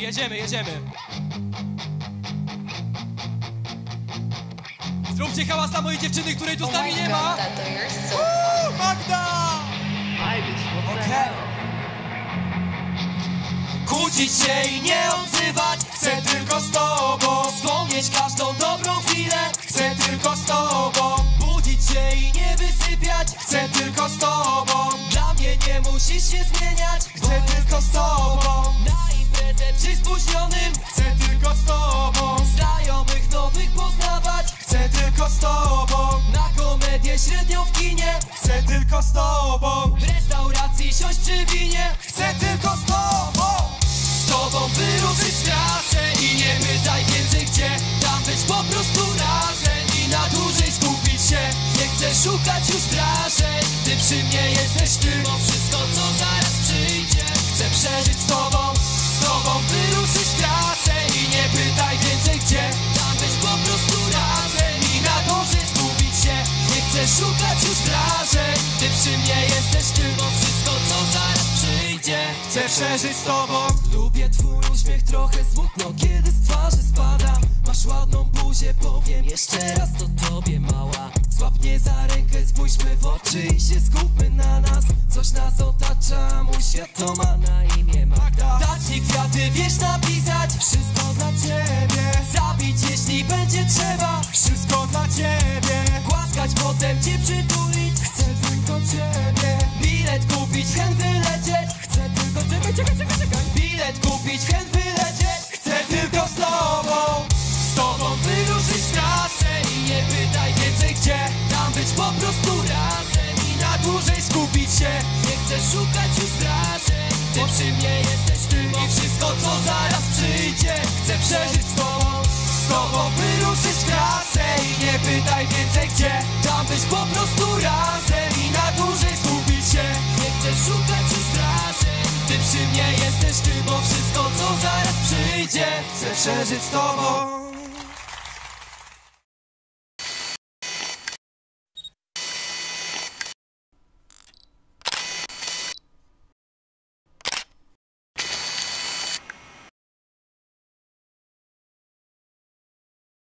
Jedziemy, jedziemy. Zróbcie hałas dla mojej dziewczyny, której tu z nami nie ma. Uuu, Magda! Okay. Kłócić się i nie odzywać, chcę tylko z tobą. Wspomnieć każdą dobrą chwilę, chcę tylko z tobą. Budzić się i nie wysypiać, chcę tylko z tobą. Dla mnie nie musisz się zmieniać, chcę tylko z tobą. Na imprezę przy spóźnionym, chcę tylko z tobą. Znajomych nowych poznawać, chcę tylko z tobą. Na komedię średnią w kinie, chcę tylko z tobą. W restauracji siąść przy winie, chcę tylko z tobą. Wyruszyć w trasę i nie pytaj więcej gdzie. Tam być po prostu razem i na dłużej skupić się. Nie chcę szukać już wrażeń, gdy przy mnie jesteś ty. Bo wszystko co zaraz przyjdzie, chcę przeżyć z tobą. Z tobą wyruszyć w trasę i nie pytaj więcej gdzie. Tam być po prostu razem i na dłużej skupić się. Nie chcę szukać już wrażeń, gdy przy mnie jesteś ty. Bo wszystko co zaraz przyjdzie, chcę przeżyć z tobą. Lubię twój uśmiech, trochę smutno, kiedy z twarzy spada. Masz ładną buzię, powiem jeszcze raz to tobie, mała. Złap mnie za rękę, spójrzmy w oczy i się skupmy na nas. Coś nas otacza, mój świat to ma na imię Magda. Dać mi kwiaty, wiesz napisać, wszystko dla ciebie. Zabić jeśli będzie trzeba, wszystko dla ciebie. Głaskać, potem cię przytulić, chcę tylko ciebie. Bilet kupić, chęt wylecieć, chcę tylko ciebie. Czekaj. Bilet kupić, chęt wylecieć, chcę tylko z tobą. Z tobą wyruszyć w trasę i nie pytaj więcej gdzie. Tam być po prostu razem i na dłużej skupić się. Nie chcę szukać już wrażeń, ty przy mnie jesteś ty. I wszystko co zaraz przyjdzie, chcę przeżyć z tobą. Z tobą wyruszyć w trasę i nie pytaj więcej gdzie. Tam być po prostu razem i na dłużej skupić się. Nie chcę szukać już wrażeń, ty przy mnie jesteś ty, bo wszystko co zaraz przyjdzie, chcę przeżyć z tobą.